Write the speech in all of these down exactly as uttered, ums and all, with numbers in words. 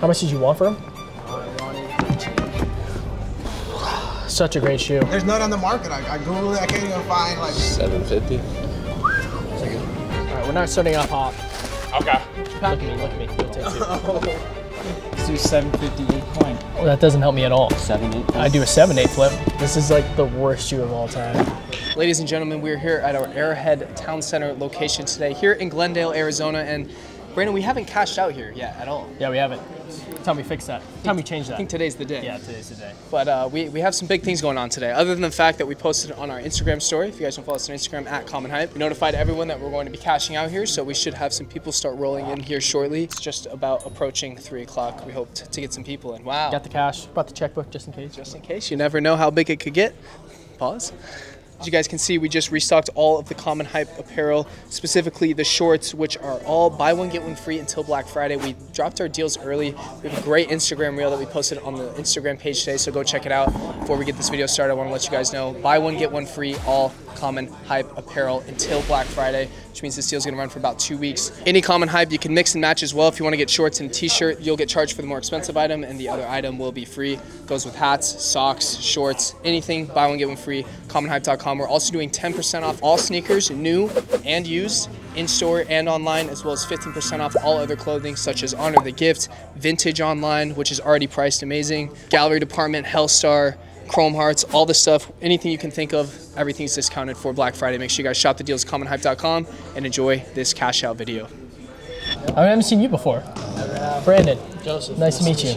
How much did you want for him? Such a great shoe. There's none on the market. I, I Googled it. I can't even find like seven fifty. All right, we're not starting off hot. Okay. Look at me. Look at me. We'll take two. Let's do seven fifty incline. Well, that doesn't help me at all. seven eight. I do a seven eight flip. This is like the worst shoe of all time. Ladies and gentlemen, we're here at our Arrowhead Town Center location today, here in Glendale, Arizona, and Brandon, we haven't cashed out here yet at all. Yeah, we haven't. Tell me, fix that. Tell me, change that. I think today's the day. Yeah, today's the day. But uh, we, we have some big things going on today. Other than the fact that we posted on our Instagram story, if you guys don't follow us on Instagram, at CommonHype, we notified everyone that we're going to be cashing out here, so we should have some people start rolling in here shortly. It's just about approaching three o'clock. We hoped to get some people in. Wow. Got the cash. Brought the checkbook just in case. Just in case. You never know how big it could get. Pause. As you guys can see, we just restocked all of the CommonHype apparel, specifically the shorts, which are all buy one, get one free until Black Friday. We dropped our deals early. We have a great Instagram reel that we posted on the Instagram page today, so go check it out. Before we get this video started, I want to let you guys know, buy one, get one free, all CommonHype apparel until Black Friday, which means this deal is going to run for about two weeks. Any CommonHype, you can mix and match as well. If you want to get shorts and t-shirt, you'll get charged for the more expensive item, and the other item will be free. It goes with hats, socks, shorts, anything, buy one, get one free, CommonHype dot com. We're also doing ten percent off all sneakers, new and used, in-store and online, as well as fifteen percent off all other clothing, such as Honor the Gift, Vintage Online, which is already priced amazing, Gallery Department, Hellstar, Chrome Hearts, all the stuff, anything you can think of, everything's discounted for Black Friday. Make sure you guys shop the deals at CommonHype dot com and enjoy this cash out video. I haven't seen you before. Brandon, Joseph, nice to meet you.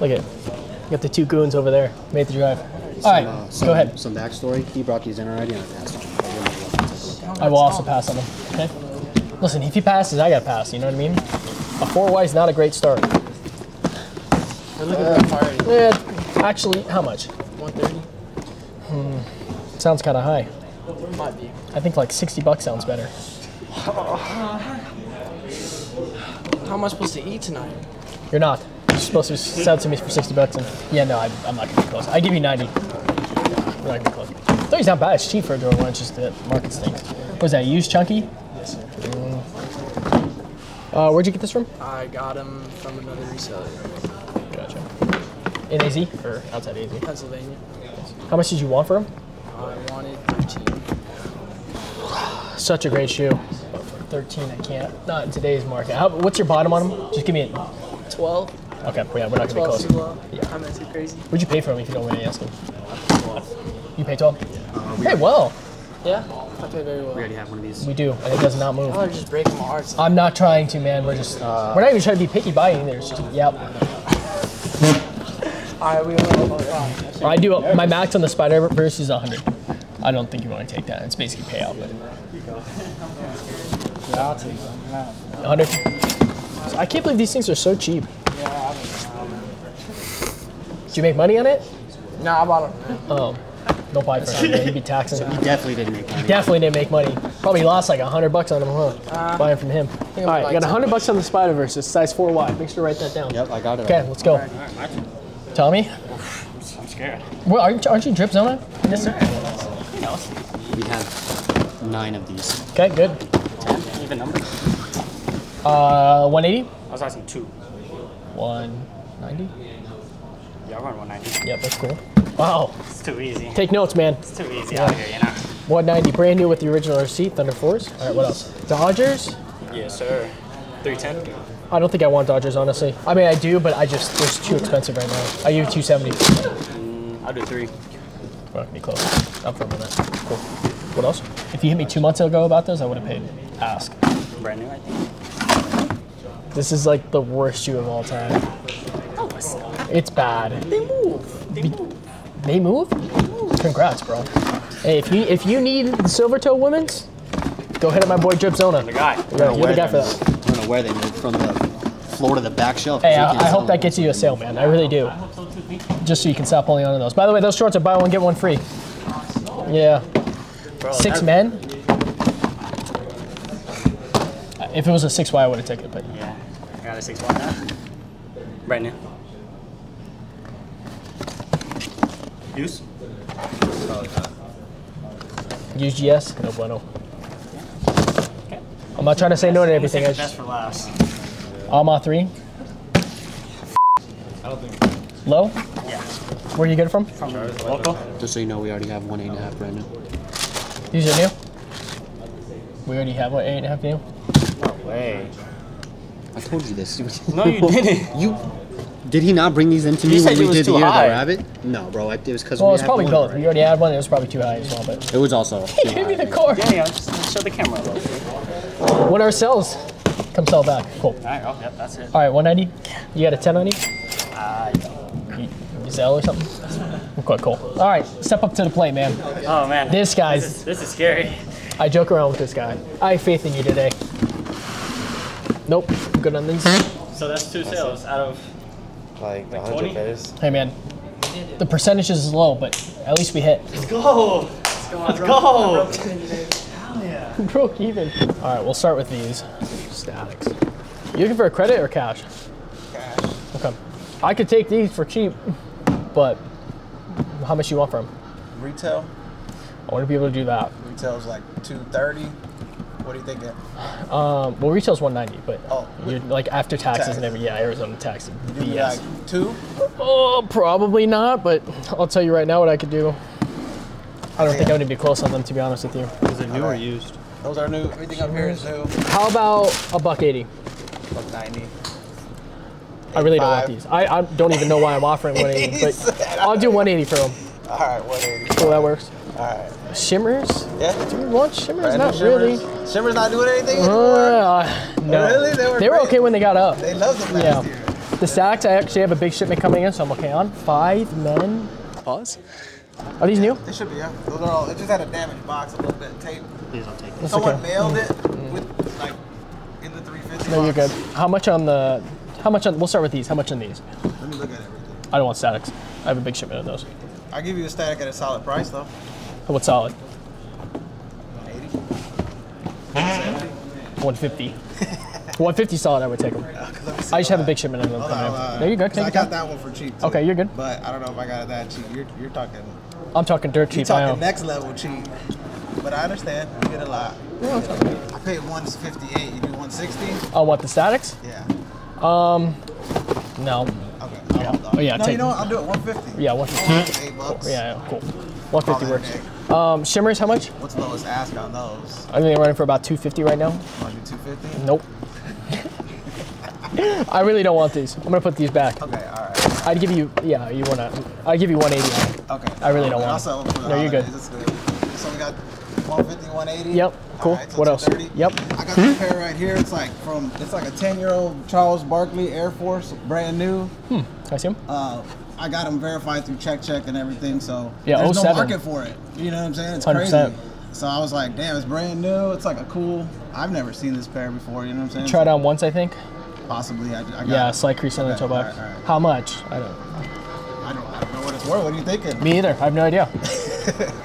Look at you got the two goons over there, made the drive. All right, uh, some, go ahead. Some backstory. He brought these in already, and I passed them. I will also pass on them. Okay. Listen, if he passes, I gotta pass. You know what I mean? A four wide is not a great start. We're looking uh, for a party. Yeah, actually, how much? One thirty. Hmm. Sounds kind of high. It might be. I think like sixty bucks sounds better. Uh, how am I supposed to eat tonight? You're not. You're supposed to sell to me for sixty bucks. And yeah, no, I, I'm not going to be close. I give you ninety. We're not going to be close. thirty's not bad. It's cheap for a girl lunch. Just the market's thing. What was that? Used chunky? Yes, sir. Uh, where'd you get this from? I got him from another reseller. Gotcha. In A Z or outside A Z? Pennsylvania. How much did you want for him? I wanted thirteen. Such a great shoe. But for thirteen, I can't. Not in today's market. How, what's your bottom on him? Just give me a twelve. Okay, yeah, we're not gonna be close. Yeah. I'm not too crazy. What'd you pay for him if you don't want to ask him? twelve. You pay twelve? Yeah. Uh, we hey, well. Yeah, I pay very well. We already have one of these. We do, and it does not move. Oh, just breaking my heart. I'm not trying to, man. We're just, uh, we're not even trying to be picky buying either. It's just, yep. All right, we will. I do, my max on the Spider-Verse is one hundred. I don't think you want to take that. It's basically payout, but. Yeah, I'll take one hundred. So I can't believe these things are so cheap. Did you make money on it? No, nah, I bought it. Oh, don't buy it for him. You'd be taxing him. You definitely didn't make money. You definitely didn't make money. Probably lost like one hundred bucks on him, huh? Uh, Buying from him. All right, like you got one hundred bucks on the Spider-Verse. It's size four wide. Make sure to write that down. Yep, I got it. Okay, right. Let's go. All right, all right, Mike. Tommy? I'm scared. Well, aren't, aren't you Drip Zona? Yes, sir. Who knows? We have nine of these. Okay, good. ten, even number. Uh, one eighty? I was asking two. one ninety? I run one ninety. Yep, that's cool. Wow. It's too easy. Take notes, man. It's too easy yeah. out here, you know. one ninety, brand new with the original receipt, Thunder Force. All right, what else? Dodgers? Yes, sir. three ten? I don't think I want Dodgers, honestly. I mean, I do, but I just, it's too expensive right now. I give two seventy. Mm, I'll do three. We're not going to be close. I'm from that. Cool. What else? If you hit me two months ago about those, I would have paid. Ask. Brand new, I think. This is like the worst shoe of all time. It's bad. They move. They Be move. They move? They move. Congrats, bro. Hey, if you if you need the silver toe women's, go hit up my boy Drip Zona. I'm the guy. We're gonna, You're the guy for that. I don't know where they move from the floor to the back shelf. Hey, I, I hope that gets you a sale, man. I really do. I hope so too. Just so you can stop holding on to those. By the way, those shorts are buy one get one free. Yeah. Bro, six men. If it was a six Y, I would have taken it, but yeah, I got a six Y now. Right now. Use? Use G S? No bueno. Okay. I'm not trying to say no to everything. I just. Best for last. Alma three? I don't think. Low? Yeah. Where you get it from? From local. Just so you know, we already have one eight and a half brand new. These are new? We already have what, eight and a half new? No way. I told you this. No, you didn't. You. Did he not bring these into me when we did the Year of the Rabbit? No, bro. It was because we had one. Well, it's probably both. We already had one. It was probably too high as well, but it was also. He gave me the core. Yeah, yeah. Just show the camera a little bit. What ourselves? Come sell back. Cool. All right. Oh, yep. That's it. All right. one ninety. You got a ten on each? Uh, you, you sell or something? Quite cool. All right. Step up to the plate, man. Oh man. This guy's. This is, this is scary. I joke around with this guy. I have faith in you today. Nope. I'm good on these. So that's two sales out of. Like, like one hundred pairs. Hey man, the percentage is low, but at least we hit. Let's go! Let's go! Let's go. Hell yeah. Broke even. All right, we'll start with these. Statics. You looking for a credit or cash? Cash. Okay. I could take these for cheap, but how much you want for them? Retail. I want to be able to do that. Retail's like two thirty. What do you think? Um, well, retail's one ninety, but oh, you're, like after taxes tax. and everything. Yeah, Arizona tax. B S. Like two? Oh, probably not. But I'll tell you right now what I could do. I don't yeah. think I'm gonna be close on them, to be honest with you. Is it new right. or used? Those are new. Everything up here is new. How about a buck eighty? Buck ninety. I really don't want these. I, I don't even know why I'm offering one eighty, but I'll do one eighty for them. All right, one eighty. Cool, that works. All right. Shimmers? Yeah. Do we want shimmers? Brand not shimmers. really. Shimmers not doing anything anymore? Uh, no. Really? They were, they were okay when they got up. They loved them last yeah. year. The Stacks, I actually have a big shipment coming in, so I'm okay on. Five men. Pause. Are these new? They should be, yeah. Those are all, it just had a damaged box, a little bit of tape. Please don't take it. Someone okay. mailed it mm-hmm. with, like, in the three fifty No, box. You're good. How much on the, how much on, we'll start with these. How much on these? Let me look at everything. I don't want statics. I have a big shipment of those. I'll give you a static at a solid price, though. What's solid? one fifty. one fifty solid, I would take them. I just have a big shipment of them. No, you're good. I got that one for cheap, too. Okay, you're good. But I don't know if I got it that cheap. You're, you're talking... I'm talking dirt cheap. You're talking next level cheap. But I understand. You get a lot. Yeah, I paid one fifty-eight. You do one sixty? Oh, what, the statics? Yeah. Um, no. Okay. Yeah. Oh, yeah, no, take you know what? I'll do it one fifty. Yeah, one fifty. eight bucks. Yeah, yeah, cool. one fifty works. Um, shimmers, how much? What's the lowest ask on those? I think they're running for about two fifty right now. Want to do two fifty? Nope. I really don't want these. I'm gonna put these back. Okay, all right. I'd give you, yeah, you wanna? I'd give you one eighty. Okay. I really don't want. Also, no, you're good. That's good. So we got one fifty, one eighty. Yep. Cool. Right, so what else? Yep. I got hmm? this pair right here. It's like from. It's like a ten-year-old Charles Barkley Air Force, brand new. Hmm. I see him. Uh, I got them verified through Check Check and everything, so yeah, there's oh seven. No market for it. You know what I'm saying? It's one hundred percent. Crazy. So I was like, damn, it's brand new. It's like a cool. I've never seen this pair before. You know what I'm saying? You tried it on once, I think. Possibly. I, I got yeah, it. Slight crease on the toe box. All right, all right. How much? I don't. I don't. I don't know what it's worth. What are you thinking? Me either. I have no idea.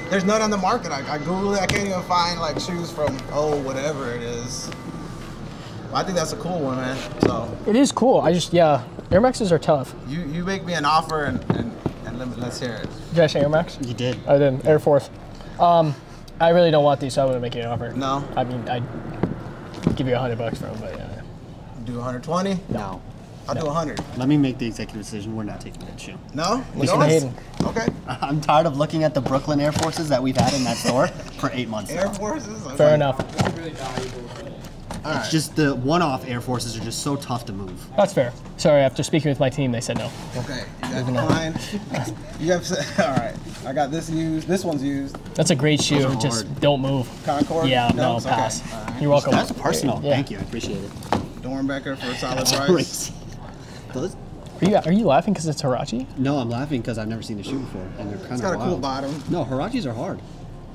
There's none on the market. I, I Googled it. I can't even find like shoes from oh whatever it is. I think that's a cool one, man. So it is cool. I just yeah. Air Maxes are tough. You you make me an offer and, and, and let me, let's hear it. Did I say Air Max? You did. I didn't. Air Force. Um, I really don't want these, so I wouldn't make you an offer. No. I mean, I'd give you a hundred bucks for them, but yeah. Do one hundred twenty? No. no. I'll no. do one hundred. Let me make the executive decision. We're not taking that shoe. No? We should have Hayden. Okay. I'm tired of looking at the Brooklyn Air Forces that we've had in that store for eight months. Air now. Forces? Okay. Fair enough. This is really valuable. All it's right. just the one-off Air Forces are just so tough to move. That's fair. Sorry, after speaking with my team, they said no. Okay, you got fine. You have to, all right. I got this used. This one's used. That's a great shoe. Just hard. Don't move. Concord. Yeah, no, no pass. Okay. Right. You're welcome. That's personal. Yeah. Thank you. I appreciate it. Dornbecker for a solid That's price. Those. Are you, are you laughing because it's Huarache? No, I'm laughing because I've never seen the shoe before, and they're kind of It's got wild. A cool bottom. No, Huaraches are hard.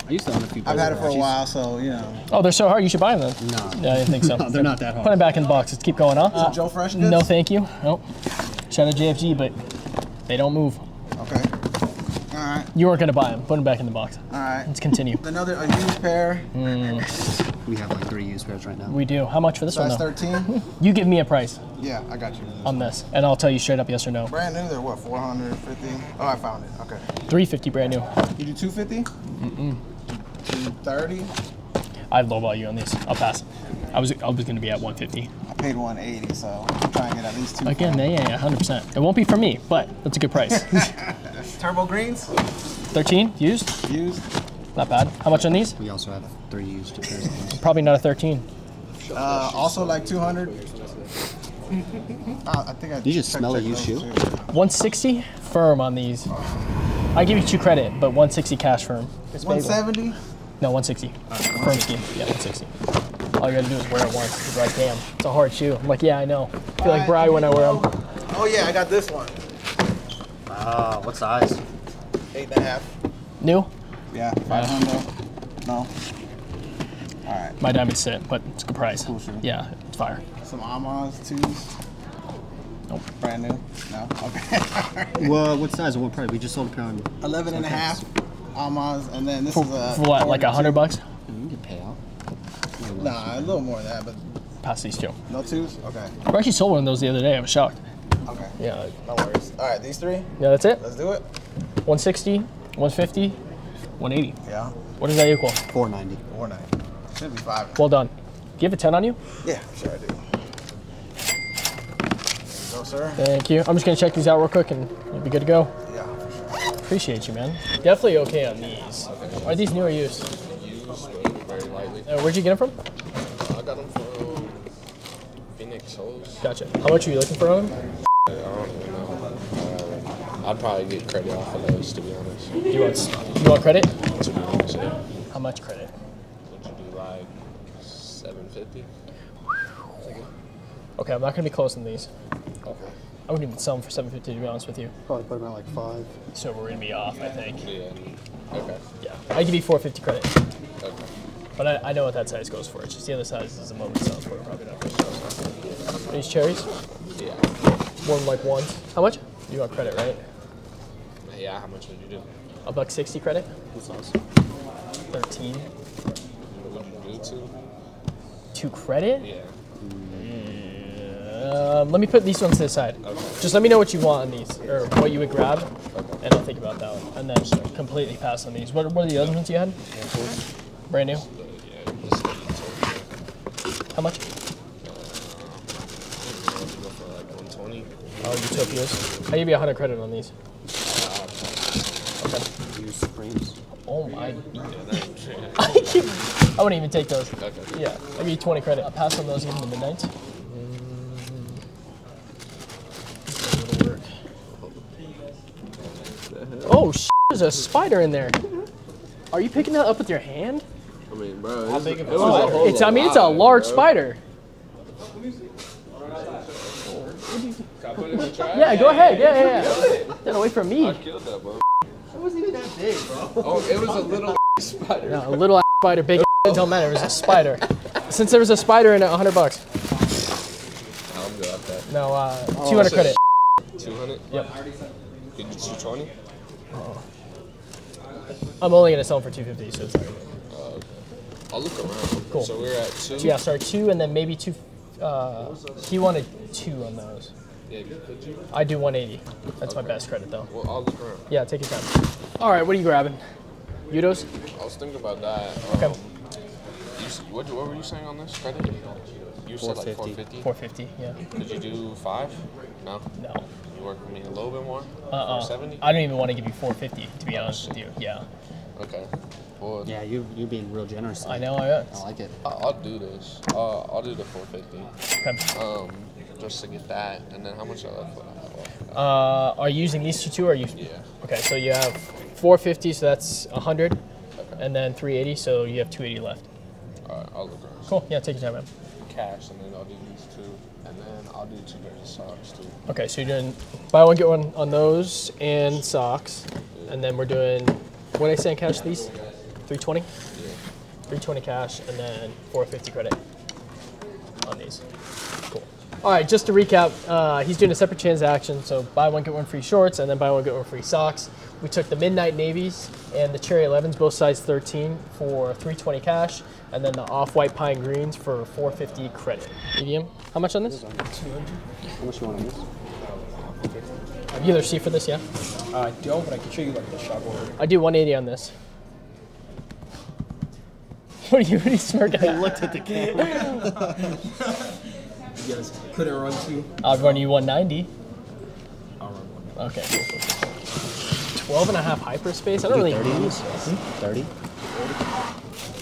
I used to own a few. I've had it for a while, so you know. Oh, they're so hard. You should buy them. No, yeah, I didn't think so. No, they're not that hard. Put them back in the box. Let's keep going, huh? Uh, Joe Fresh goods? No, thank you. Nope. Shout out J F G, but they don't move. Okay. All right. You weren't gonna buy them. Put them back in the box. All right. Let's continue. Another unused pair. Mm. We have like three used pairs right now. We do. How much for this Size one? That's thirteen. You give me a price. Yeah, I got you. This on this, one. And I'll tell you straight up, yes or no. Brand new, they're what? four hundred fifty. Oh, I found it. Okay. three fifty brand new. You do two fifty? Mm-mm. two thirty. I'd lowball you on these. I'll pass. I was I was gonna be at one fifty. paid one eighty, so I'm trying to get at least two. Again, yeah, yeah, one hundred percent. It won't be for me, but that's a good price. Turbo Greens? thirteen, used? Used. Not bad. How much on these? We also have three used. Probably not a thirteen. Uh, also like two hundred. uh, I think I you just smell a used shoe. one sixty firm on these. I give you two credit, but one sixty cash firm. one seventy? No, one sixty. Uh, firm scheme. Yeah, one sixty. All you gotta do is wear it once. It's like, damn, it's a hard shoe. I'm like, yeah, I know. I feel like Bri when I wear them. Oh yeah, I got this one. Uh, what size? Eight and a half. New? Yeah, five hundred. Uh, no. All right. My diamond's set, but it's a good price. Cool shoe. Yeah, it's fire. Some Amaz twos. Nope. Brand new? No? Okay. Right. Well, what size? What price? We just sold a pair on eleven and a half Amaz, and then this for, is a. For what, like a hundred bucks? You can pay out. Nah, a little more than that, but. Pass these two. No twos? Okay. I actually sold one of those the other day. I was shocked. Okay. Yeah. No worries. All right, these three? Yeah, that's it. Let's do it. one sixty, one fifty, one eighty. Yeah. What does that equal? four ninety. four ninety. Should be five. Well done. Do you have a ten on you? Yeah, sure I do. There you go, sir. Thank you. I'm just going to check these out real quick and you'll be good to go. Yeah, for sure. Appreciate you, man. Definitely okay on these. Are these new or used? Used, very lightly. Uh, where'd you get them from? I got them from Phoenix Holes. Gotcha. How much are you looking for on them? I don't even know. Uh, I'd probably get credit off of those, to be honest. Do you want, you want credit? To be honest, yeah. How much credit? Which would be like seven fifty. Okay, I'm not going to be closing these. Okay. I wouldn't even sell them for seven fifty, to be honest with you. Probably put them at like five. So we're going to be off, I think. Yeah. Okay. Yeah. I give you four fifty credit. Okay. But I, I know what that size goes for. It's just the other size is the moment it sells for. Probably not for sure. Are these cherries? Yeah. More than like ones. How much? You got credit, right? Yeah, how much would you do? A buck sixty credit? That's awesome. Thirteen. What would you do, two? Two credit? Yeah. yeah. Um, let me put these ones to the side. Okay. Just let me know what you want on these, or what you would grab, okay. And I'll think about that one. And then completely pass on these. What, what are the other ones you had? Brand new? How much? Oh, Utopias. I give you one hundred credit on these. Okay. Use Supremes. Oh my. I wouldn't even take those. Okay. Yeah, I give you twenty credit. I'll pass on those, give them the midnight. Mm-hmm. Oh, sh there's a spider in there. Are you picking that up with your hand? I mean, bro. How big of a spider? It's, I mean, it's a large spider. Can I put it in the trash? Yeah, go ahead. Yeah, yeah, yeah. Get away from me. I killed that, bro. It wasn't even that big, bro. Oh, it was a little spider. No, a little spider, big. It don't matter. It was a spider. Since there was a spider in it, one hundred bucks. I'm good at that. No, uh, oh, two hundred credit. two hundred? Yep. Did you two twenty? Oh. I'm only gonna sell them for two fifty, so it's okay. Uh, okay. I'll look around. Cool. So we're at two. Yeah, sorry, two, and then maybe two. Uh, he wanted two on those. Yeah, could you? I do one eighty. That's okay. My best credit, though. Well, I'll look around. Yeah, take your time. All right, what are you grabbing? Udos? I was thinking about that. Okay. Um, you, what, what were you saying on this credit? You said like four fifty. four fifty, yeah. Did you do five? No? No. You work with me a little bit more? Uh-uh. four seventy? I don't even want to give you four fifty, to be oh, honest shit. with you. Yeah. Okay. Well, yeah, you, you're being real generous. I know, I am. I like it. I'll do this. Uh, I'll do the four fifty. Okay. Um, just to get that, and then how much I left? Uh, are you using these two? Or are you? Yeah. Okay, so you have four fifty, so that's one hundred, okay. And then three eighty, so you have two eighty left. All right, I'll look around. Cool, yeah, take your time, man. Cash, and then I'll do these two, and then I'll do two pairs of socks, too. Okay, so you're doing buy one, get one on those, and socks, yeah. And then we're doing, what did I say in cash, these? three twenty? Yeah. three twenty cash, and then four fifty credit on these. All right, just to recap, uh, he's doing a separate transaction, so buy one, get one free shorts, and then buy one, get one free socks. We took the Midnight Navies and the Cherry elevens, both size thirteen, for three twenty cash, and then the Off-White Pine Greens for four fifty credit. Medium, how much on this? two hundred. How much you want on this? Have you either see for this, yeah? I don't, but I can show you like the shop order. I do one eighty on this. What are you, what are you smirking? I looked at the camera. you guys couldn't run to? I'll run you one ninety. I'll run one ninety. Okay. twelve and a half hyperspace? I don't really use thirty?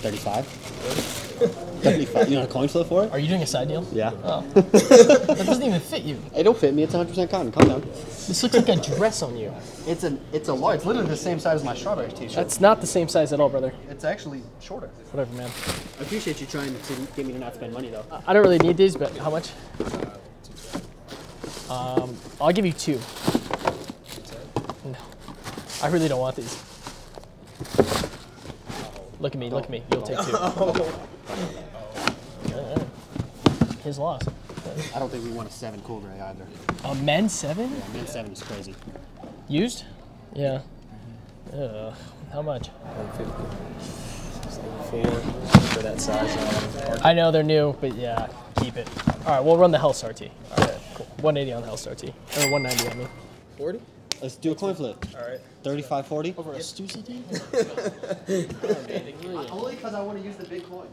thirty-five? thirty-five. You want a coin flip for it? Are you doing a side deal? Yeah. Oh. That doesn't even fit you. It don't fit me. It's one hundred percent cotton. Calm down. This looks like a dress on you. It's a, it's a large. It's literally the same size as my strawberry t-shirt. That's not the same size at all, brother. It's actually shorter. Whatever, man. I appreciate you trying to get me to not spend money, though. I don't really need these, but how much? Um, I'll give you two. No. I really don't want these. Look at me, look at me. You'll take two. Yeah. His loss. I don't think we want a seven cool gray either. A men's seven? Yeah, men's seven is crazy. Used? Yeah. Uh, how much? one fifty. For that size. I know they're new, but yeah, keep it. All right, we'll run the Hellstar T. All right, cool. one eighty on the Hellstar T. Or one ninety, I mean. forty? Let's do a coin flip. All right. thirty-five forty? Over a Stussy D? Only because I want to use the big coin.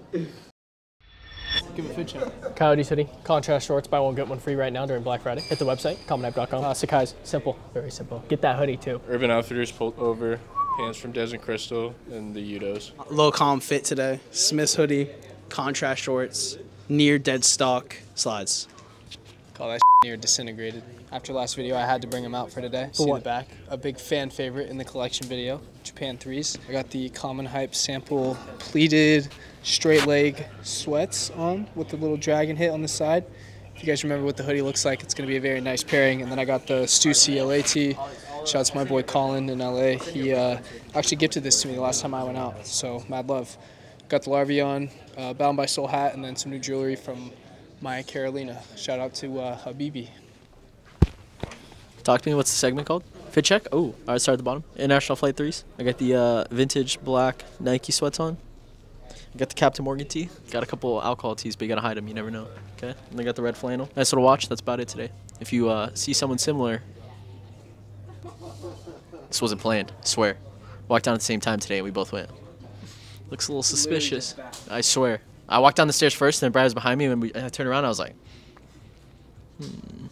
Give a food check. Coyotes hoodie, contrast shorts, buy one, get one free right now during Black Friday. Hit the website, Common Hype dot com. Uh, Sakai's, simple, very simple. Get that hoodie too. Urban Outfitters pulled over, pants from Desert Crystal and the Udos. Low calm fit today. Smith's hoodie, contrast shorts, near dead stock slides. Call that near disintegrated. After last video, I had to bring them out for today. For See what? The back. A big fan favorite in the collection video, Japan threes. I got the Common Hype sample pleated straight leg sweats on with the little dragon hit on the side. If you guys remember what the hoodie looks like, it's going to be a very nice pairing. And then I got the Stussy L A tee. Shout out to my boy Colin in L A. He uh, actually gifted this to me the last time I went out, so mad love. Got the Larvae on, uh, Bound by Soul hat, and then some new jewelry from Maya Carolina. Shout out to uh, Habibi. Talk to me, what's the segment called? Fit check? Oh, all right, start at the bottom. International Flight threes. I got the uh, vintage black Nike sweats on. I got the Captain Morgan tee. Got a couple alcohol tees, but you gotta hide them, you never know. Okay, and I got the red flannel. Nice little watch, that's about it today. If you uh, see someone similar, this wasn't planned, I swear. Walked down at the same time today and we both went. Looks a little suspicious, I swear. I walked down the stairs first and then Brad was behind me and, we, and I turned around and I was like, hmm.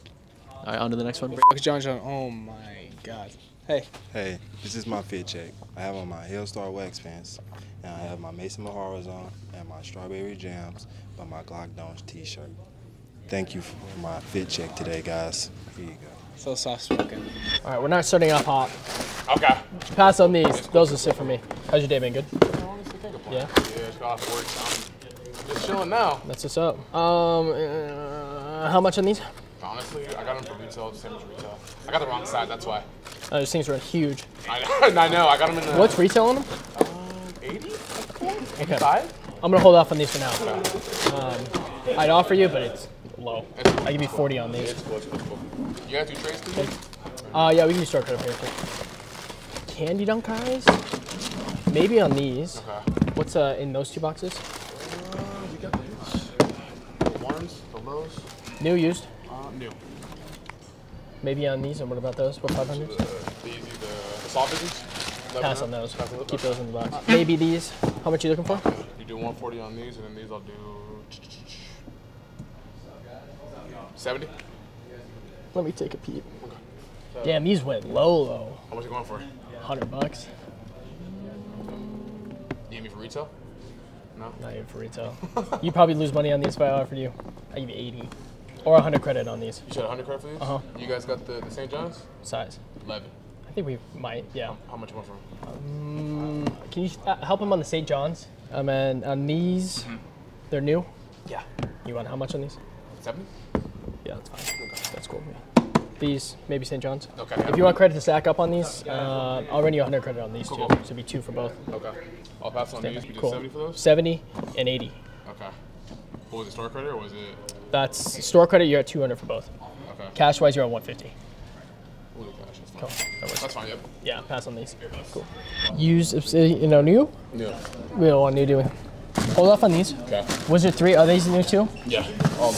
All right, on to the next one. John John, oh my God. Hey. Hey, this is my fit check. I have on my Hellstar wax pants, and I have my Mason Maharas on, and my Strawberry Jams, but my Glock Donch t-shirt. Thank you for my fit check today, guys. Here you go. So soft spoken. All right, we're not starting off hot. Okay. Pass on these. Those will sit for me. How's your day been? Good? Yeah? Yeah, it's off work. I'm just chilling now. That's what's up. Um, uh, how much on these? Honestly, I got them from retail, the same as retail. I got the wrong side, that's why. Oh, those things were huge. I know, I know, I got them in the... What's retail on them? Um, eighty? Okay. Five? I'm gonna hold off on these for now. Okay. Um, I'd offer you, but it's low. It's cool. I give you forty on these. It's cool, it's cool, it's cool. You guys do trades today? Uh, yeah, we can do start cut up here. Too. Candy dunk eyes? Maybe on these. Okay. What's uh, in those two boxes? Uh, you got these. The ones, the lows. New, used? New. Maybe on these, and what about those? What, five hundreds? The, the, the, the soft business? Pass on those. Pass Keep those in the box. Uh, Maybe these. How much are you looking for? You do one forty on these, and then these I'll do seventy. Let me take a peep. Okay. So damn, these went low, low. How much are you going for? one hundred bucks. You need me for retail? No. Not even for retail. You probably lose money on these if I offered you. I give you eighty. Or one hundred credit on these. You said one hundred credit for these? Uh-huh. You guys got the, the Saint John's? Size. eleven. I think we might, yeah. How, how much you want for them? Um, can you uh, help him on the Saint John's? Um, and on these, mm-hmm. They're new? Yeah. You want how much on these? seventy? Yeah, that's fine. Okay. That's cool. Yeah. These, maybe Saint John's? Okay. If you want credit to stack up on these, uh, I'll run you one hundred credit on these cool, two. Cool. So it'd be two for both. Okay. I'll pass on these. You cool. seventy for those? seventy and eighty. Okay. What was it, store credit or was it? That's store credit, you're at two hundred for both. Okay. Cash wise, you're at one fifty. Ooh, gosh, that's fine. Cool. That that's fine, yep. Yeah, pass on these. Cool. Use, you know, new? New. We don't want new, do we? Hold off on these. Okay. Was it three? Are these new too? Yeah, all new.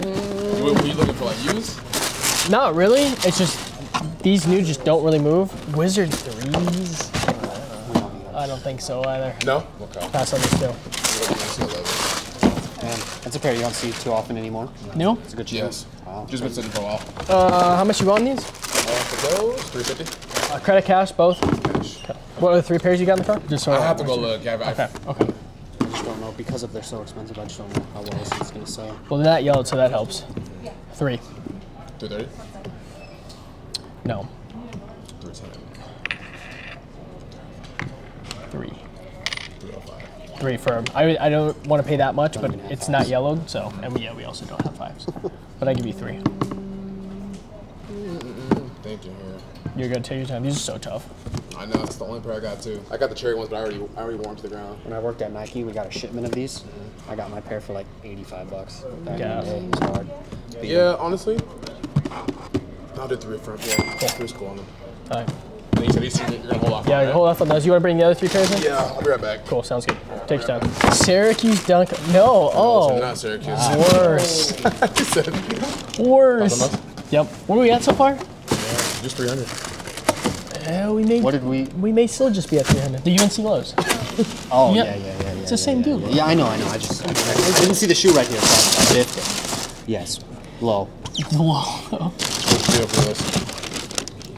Mm. Were you looking for like used? Not really. It's just these new just don't really move. Wizard threes? I don't think so either. No? Okay. Pass on these too. And That's a pair you don't see too often anymore. No? It's a good shoe. Yes. Wow. Just been sitting for a while. Uh, how much you bought in these? Uh, for those, three fifty. Uh, credit, cash, both? Cash. Okay. What are the three pairs you got in the car? Just so I have to go look. Yeah, okay. Okay. I just don't know because of they're so expensive. I just don't know how well this is gonna sell. Well, they're not yellowed, so that helps. Yeah. Three. Three thirty. No. Three ten. Three. Three oh five. Three firm. I I don't want to pay that much, don't but it's fives. Not yellowed, so and we, yeah we also don't have fives, but I give you three. Thank you. You're gonna take your time. These are so tough. I know, that's the only pair I got too. I got the cherry ones, but I already, I already wore them to the ground. When I worked at Nike, we got a shipment of these. Mm-hmm. I got my pair for like eighty-five bucks. Back yeah. In the day, it was hard. But yeah, yeah, honestly, I'll do three for yeah, three is cool on them. All right. And you said these two, you're gonna hold off. Yeah, on, right? Hold off on those. You want to bring the other three pairs in? Yeah, I'll be right back. Cool, sounds good. Right, take your right time. Back. Syracuse dunk. No, oh. No, not Syracuse. Wow. Worse. Worse. Yep. Where are we at so far? Yeah, just three hundred. Yeah, we may, what did we? We may still just be at three hundred. The U N C Lowe's. Oh, yeah, yeah, yeah, yeah. It's yeah, the same yeah, dude. Yeah, yeah, I know, I know. I just I didn't see the shoe right here. So fifty. Yes. Low. Low.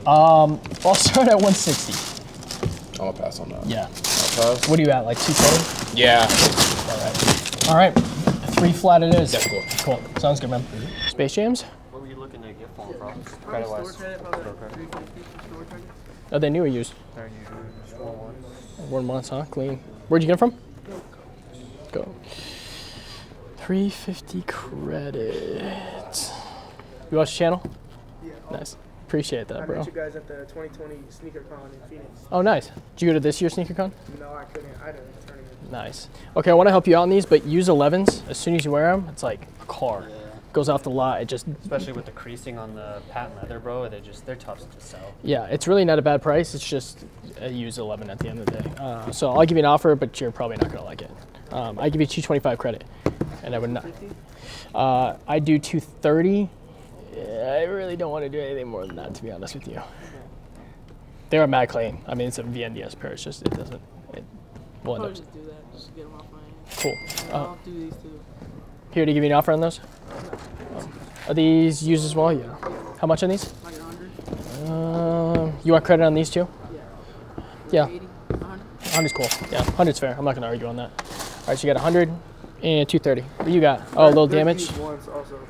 Um, I'll start at one sixty. I'll pass on that. Yeah. I'll pass. What are you at, like two twenty? Yeah. All right. All right. Three flat it is. That's cool. Cool. Sounds good, man. Mm-hmm. Space Jams? What were you looking to get for, bro? Credit-wise. Oh, they new or used? They're used. One month, huh? Clean. Where'd you get it from? Go. three fifty credit. You watch the channel? Yeah. Nice. Appreciate that, bro. I met you guys at the twenty twenty Sneaker Con in Phoenix. Oh, nice. Did you go to this year's Sneaker Con? No, I couldn't. I didn't. Nice. Okay, I want to help you out on these, but use elevens. As soon as you wear them, it's like a car. Yeah. Goes off the lot, it just... Especially with the creasing on the patent leather, bro, they just, they're tough to sell. Yeah, it's really not a bad price, it's just a used eleven at the end of the day. Uh, so I'll give you an offer, but you're probably not gonna like it. Um, I give you two twenty-five credit, and I would not. Uh, I do two thirty. Yeah, I really don't want to do anything more than that, to be honest with you. They are mad clean. I mean, it's a V N D S pair, it's just, it doesn't, it will end up. Just do that, just get them off my hand. Cool. Uh, I'll do these two. Here to give you an offer on those? Oh. Are these used as well? Yeah. How much on these? Like one hundred. Uh, you want credit on these two? Yeah. Yeah. one hundred's cool. Yeah, one hundred's fair. I'm not going to argue on that. All right, so you got one hundred and two thirty. What you got? Oh, a little damage. Ones also.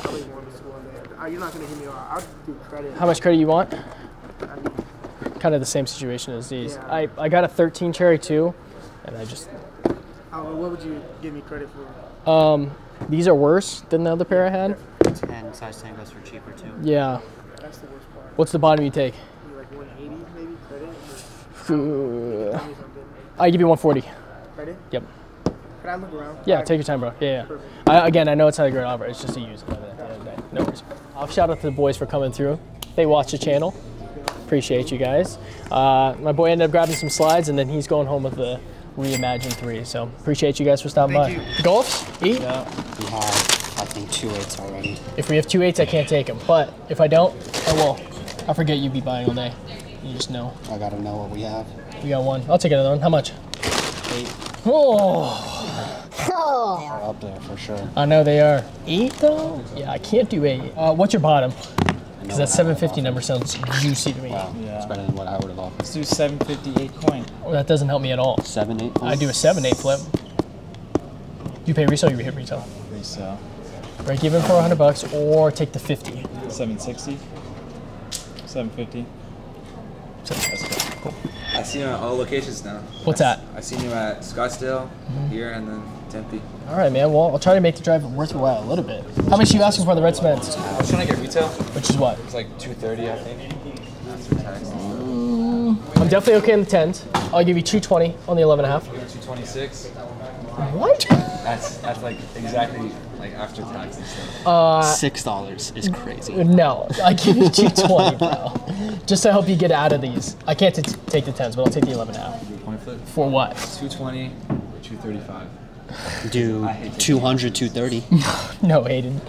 Probably one is one. You're not going to hit me. I'll do credit. How much credit you want? Kind of the same situation as these. Yeah. I, I got a thirteen cherry too, and I just... Oh, what would you give me credit for? Um, these are worse than the other pair I had. ten, size ten goes for cheaper too. Yeah. That's the worst part. What's the bottom you take? Maybe like one eighty maybe credit. Or... I give you one forty. Credit? Yep. Can I look around? Yeah, take your time, bro. Yeah, yeah. I, again, I know it's not a great offer. It's just a use it at the end of the day. No worries. I'll shout out to the boys for coming through. They watch the channel. Appreciate you guys. Uh, my boy ended up grabbing some slides, and then he's going home with the Reimagine three, so appreciate you guys for stopping Thank by. You. Golfs? Eat? Yeah. We have, I think, two eights already. If we have two eights, I can't take them, but if I don't, I will. I forget you'd be buying all day. You just know. I gotta know what we have. We got one. I'll take another one. How much? Eight. Oh! Oh. They're up there for sure. I know they are. Eight though? Yeah, I can't do eight. Uh, what's your bottom? Because that seven fifty number sounds juicy to me. Wow, yeah. It's better than what I would have offered. Let's do seven fifty-eight coin. Oh, that doesn't help me at all. seven eight I do a seven eight flip. You pay resale, you hit retail. Resale. Break even for one hundred bucks or take the fifty. seven sixty. seven fifty. seven fifty. Cool. I see you at all locations now. What's that? I seen you at Scottsdale, mm-hmm. here, and then Tempe. All right, man. Well, I'll try to make the drive worthwhile a little bit. How much are you asking for the red cement? I was trying to get retail. Which is what? It's like two thirty, I think. After tax. Um, I'm definitely okay in the tens. I'll give you two twenty on the eleven and a half. two twenty-six. What? That's that's like exactly like after tax and stuff. Uh, Six dollars is crazy. No, I give you two twenty, bro. Just to help you get out of these. I can't t take the tens, but I'll take the eleven and a half. Point flip. For what? two twenty or two thirty-five. Do two hundred, two thirty. No, Hayden.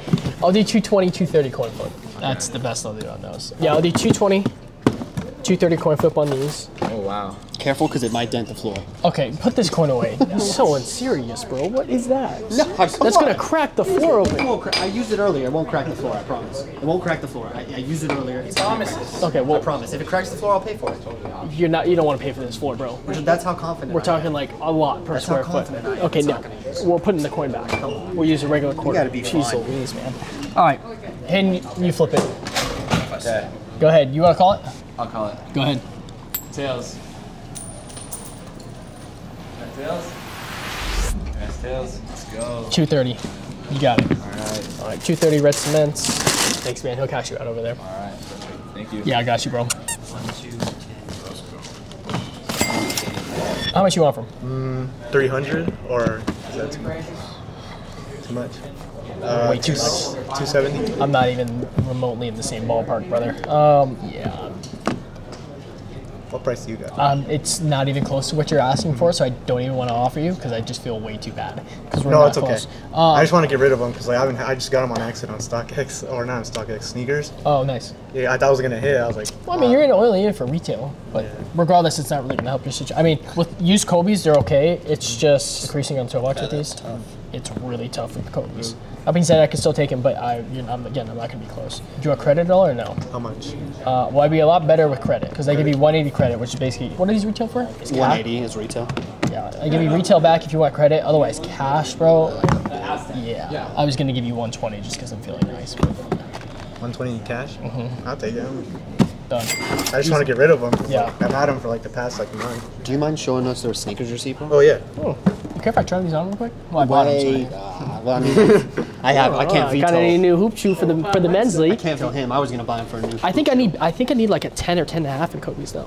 I'll do two twenty, two thirty coin flip. That's the best I'll do on those. Yeah, I'll do two twenty, two thirty coin flip on these. Oh, wow. Careful, because it might dent the floor. Okay, put this coin away. So unserious, bro. What is that? No, that's going to crack the floor open. It won't cra I used it earlier. It won't crack the floor, I promise. It won't crack the floor. I, I used it earlier. It's promises. Okay, well. I promise. If it cracks the floor, I'll pay for it. You're not, you don't want to pay for this floor, bro. That's how confident We're talking like a lot per that's square foot. Okay, no. We're putting the coin back. We'll use a regular quarter. You gotta be Jeez Louise, man. All right. Hayden, you flip it. Okay. Go ahead. You want to call it? I'll call it. Go ahead. Tails. Tails. That's tails. Let's go. two thirty. You got it. All right. All right. two thirty red cements. Thanks, man. He'll cash you out over there. All right. Perfect. Thank you. Yeah, I got you, bro. one, two, ten. Let's go. How much you want from? Mm, three hundred or is that too much? Too much. Uh, Way too much. two seventy. I'm not even remotely in the same ballpark, brother. Um, yeah. What price do you got? Um, it's not even close to what you're asking for, so I don't even want to offer you because I just feel way too bad. We're no, not it's close. Okay. Um, I just want to get rid of them because like, I haven't. I just got them on accident on StockX or not on StockX sneakers. Oh, nice. Yeah, I thought I was gonna hit. I was like, well, I mean, uh, you're in only in for retail, but yeah. Regardless, it's not really gonna help your situation. I mean, with used Kobe's, they're okay. It's just increasing on toe locks yeah, with these. Tough. It's really tough with the Kobe's. That being said, I can still take him, but I, you know, I'm, again, I'm not gonna be close. Do you want credit at all or no? How much? Uh, well, I'd be a lot better with credit because they give you one eighty credit, which is basically what are these retail for? It's one eighty is retail. Yeah, I give you retail back if you want credit. Otherwise, cash, bro. Yeah. yeah. I was gonna give you one twenty just because I'm feeling nice. one twenty in cash? Mm-hmm. I'll take that. Done. I just Easy. want to get rid of them. Yeah. Like, I've had them for like the past like month. Do you mind showing us their sneakers receipt, bro? Oh yeah. Oh. You care if I try these on real quick? Well, I bought them. Uh, well, I, mean, I have. Oh, I can't. I got any new hoop shoe for the for the men's league? I can't tell him. I was gonna buy him for a new. I think I need. I think I need like a ten or ten and a half in Kobe's though.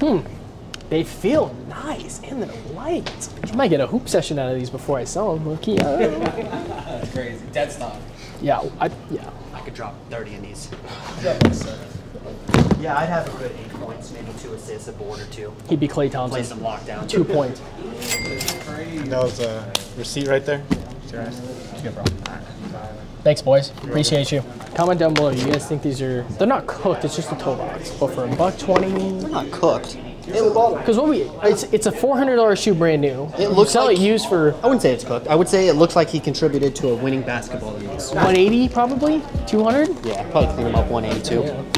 Hmm. They feel nice and they're light. You might get a hoop session out of these before I sell them. Look, that's crazy. Dead stock. Yeah. I yeah. I could drop thirty in these. Yeah, I'd have a good eight points, maybe two assists, a board or two. He'd be Clay Thompson. Play some lockdown. Two points. That was a receipt right there. Yeah. Good, bro. Thanks, boys. Appreciate you. Comment down below. You guys think these are? They're not cooked. It's just a toe box. But for a buck twenty, they're not cooked. Because when we, it's it's a four hundred dollar shoe, brand new. It looks sell like it used for. I wouldn't say it's cooked. I would say it looks like he contributed to a winning basketball in this. One eighty probably, two hundred. Yeah, probably clean him up one eighty two. Yeah.